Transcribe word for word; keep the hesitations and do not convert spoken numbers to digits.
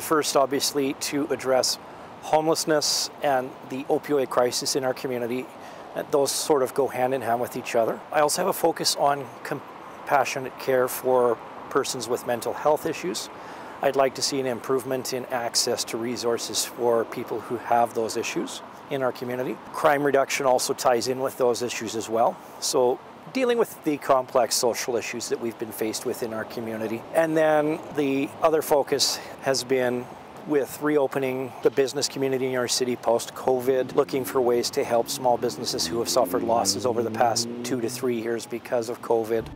The first, obviously, to address homelessness and the opioid crisis in our community. Those sort of go hand in hand with each other. I also have a focus on compassionate care for persons with mental health issues. I'd like to see an improvement in access to resources for people who have those issues in our community. Crime reduction also ties in with those issues as well. So dealing with the complex social issues that we've been faced with in our community. And then the other focus has been with reopening the business community in our city post-COVID, looking for ways to help small businesses who have suffered losses over the past two to three years because of COVID.